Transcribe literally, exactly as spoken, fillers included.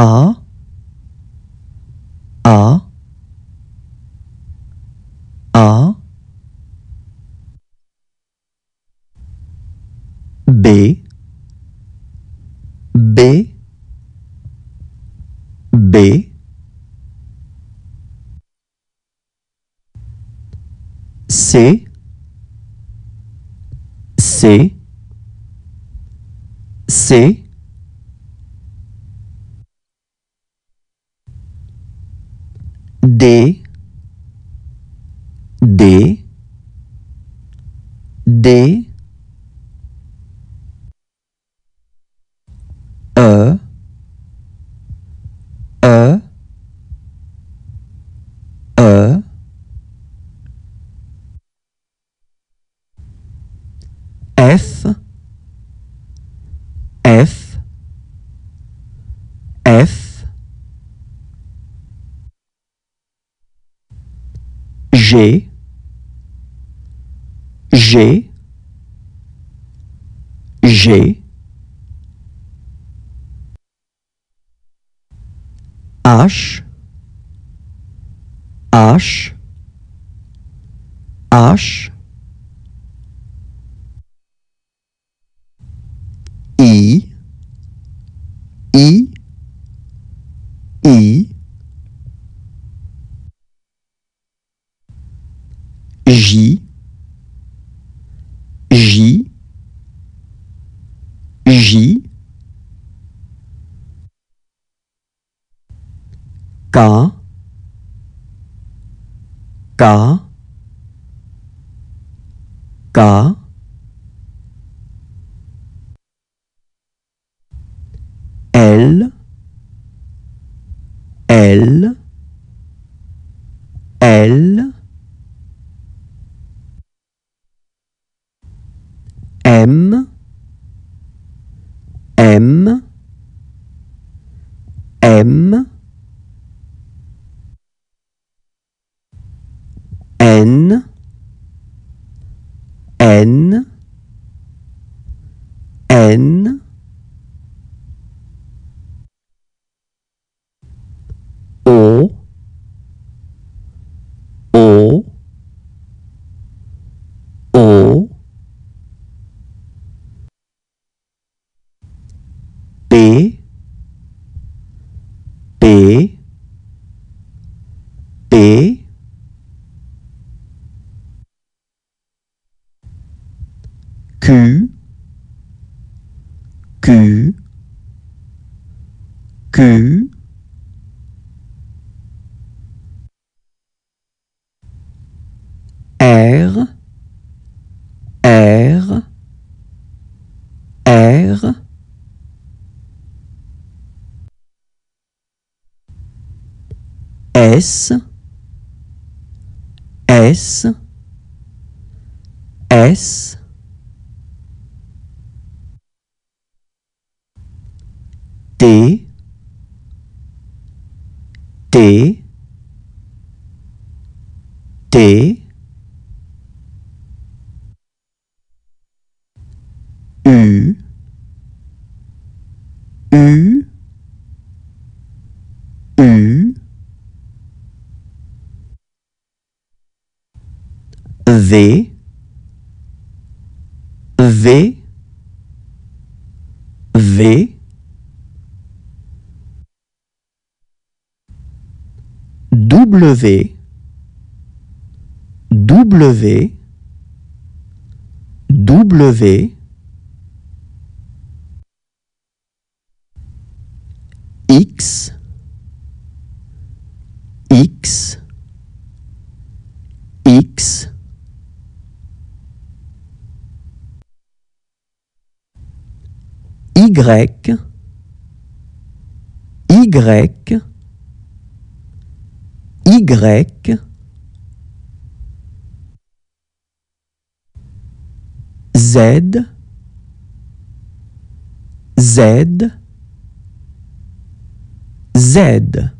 A, A, A, B, B, B, C, C, C, D, D, D, E, E, E, F, F, F, G, G, G, H, H, H, I, I, I, J, J, J, K, K, K, L, L, L, M, M, M, N, N, N, O, O, O, P, P, P, Q, Q, Q, R, R, R, S, S, S, T, T, T, U, U, U, V, V, V, W, W, W, X, X, X, Y, Y, Y, Z, Z, Z.